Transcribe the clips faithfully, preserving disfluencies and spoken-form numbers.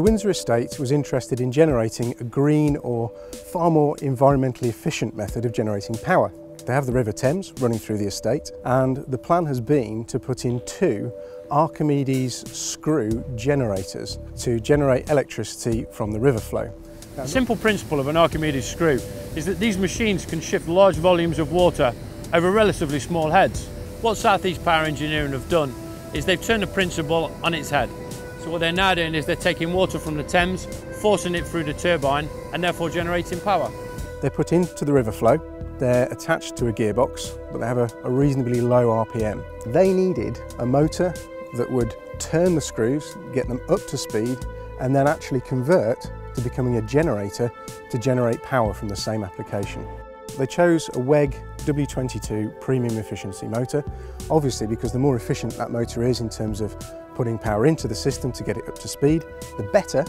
The Windsor estate was interested in generating a green or far more environmentally efficient method of generating power. They have the River Thames running through the estate, and the plan has been to put in two Archimedes screw generators to generate electricity from the river flow. The simple principle of an Archimedes screw is that these machines can shift large volumes of water over relatively small heads. What Southeast Power Engineering have done is they've turned the principle on its head. So what they're now doing is they're taking water from the Thames, forcing it through the turbine and therefore generating power. They're put into the river flow. They're attached to a gearbox, but they have a, a reasonably low R P M. They needed a motor that would turn the screws, get them up to speed, and then actually convert to becoming a generator to generate power from the same application. They chose a W E G W twenty-two Premium Efficiency motor, obviously because the more efficient that motor is in terms of putting power into the system to get it up to speed, the better,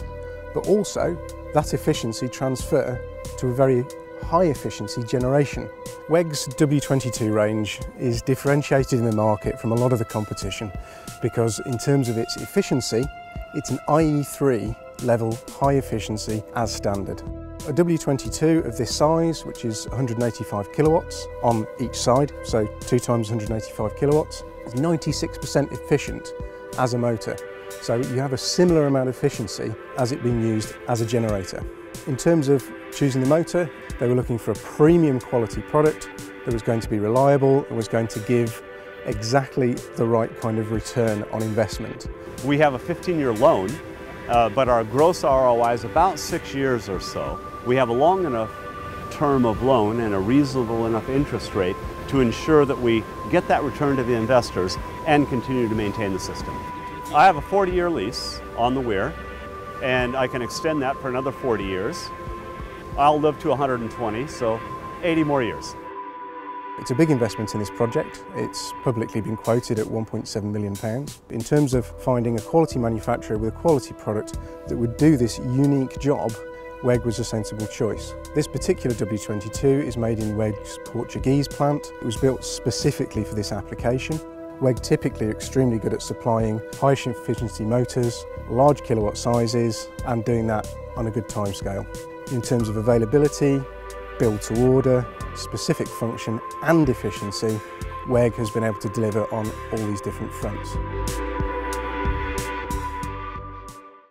but also that efficiency transfer to a very high efficiency generation. W E G's W twenty-two range is differentiated in the market from a lot of the competition because in terms of its efficiency, it's an I E three level high efficiency as standard. A W twenty-two of this size, which is one hundred eighty-five kilowatts on each side, so two times one hundred eighty-five kilowatts, is ninety-six percent efficient as a motor. So you have a similar amount of efficiency as it being used as a generator. In terms of choosing the motor, they were looking for a premium quality product that was going to be reliable and was going to give exactly the right kind of return on investment. We have a fifteen year loan, uh, but our gross R O I is about six years or so. We have a long enough term of loan and a reasonable enough interest rate to ensure that we get that return to the investors and continue to maintain the system. I have a forty year lease on the Weir, and I can extend that for another forty years. I'll live to one hundred twenty, so eighty more years. It's a big investment in this project. It's publicly been quoted at one point seven million pounds. In terms of finding a quality manufacturer with a quality product that would do this unique job, W E G was a sensible choice. This particular W twenty-two is made in W E G's Portuguese plant. It was built specifically for this application. W E G typically are extremely good at supplying high efficiency motors, large kilowatt sizes, and doing that on a good time scale. In terms of availability, build to order, specific function and efficiency, W E G has been able to deliver on all these different fronts.